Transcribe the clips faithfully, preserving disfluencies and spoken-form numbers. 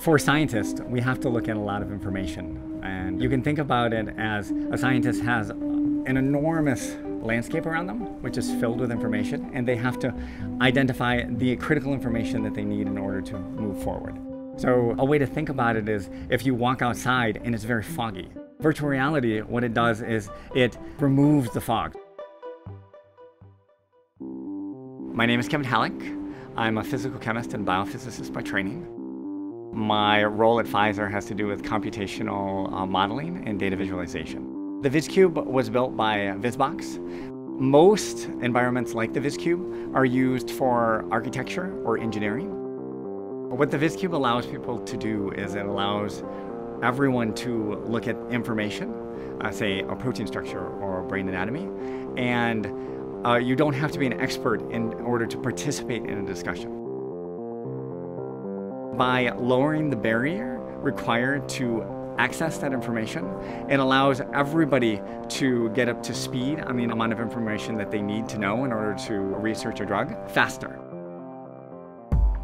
For scientists, we have to look at a lot of information, and you can think about it as a scientist has an enormous landscape around them, which is filled with information, and they have to identify the critical information that they need in order to move forward. So a way to think about it is if you walk outside and it's very foggy. Virtual reality, what it does is it removes the fog. My name is Kevin Halleck. I'm a physical chemist and biophysicist by training. My role at Pfizer has to do with computational uh, modeling and data visualization. The VizCube was built by VizBox. Most environments like the VizCube are used for architecture or engineering. What the VizCube allows people to do is it allows everyone to look at information, uh, say a protein structure or brain anatomy, and uh, you don't have to be an expert in order to participate in a discussion. By lowering the barrier required to access that information, it allows everybody to get up to speed on the amount of information that they need to know in order to research a drug faster.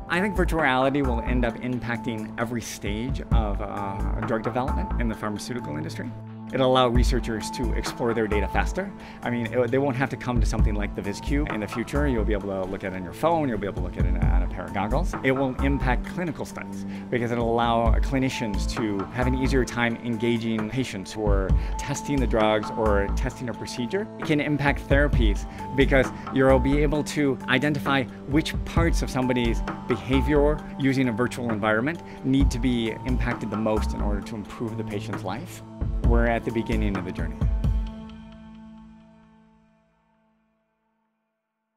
I think virtual reality will end up impacting every stage of uh, drug development in the pharmaceutical industry. It'll allow researchers to explore their data faster. I mean, it, they won't have to come to something like the VizCube. In the future, you'll be able to look at it on your phone, you'll be able to look at it on a pair of goggles. It will impact clinical studies because it'll allow clinicians to have an easier time engaging patients who are testing the drugs or testing a procedure. It can impact therapies because you'll be able to identify which parts of somebody's behavior using a virtual environment need to be impacted the most in order to improve the patient's life. We're at the beginning of the journey.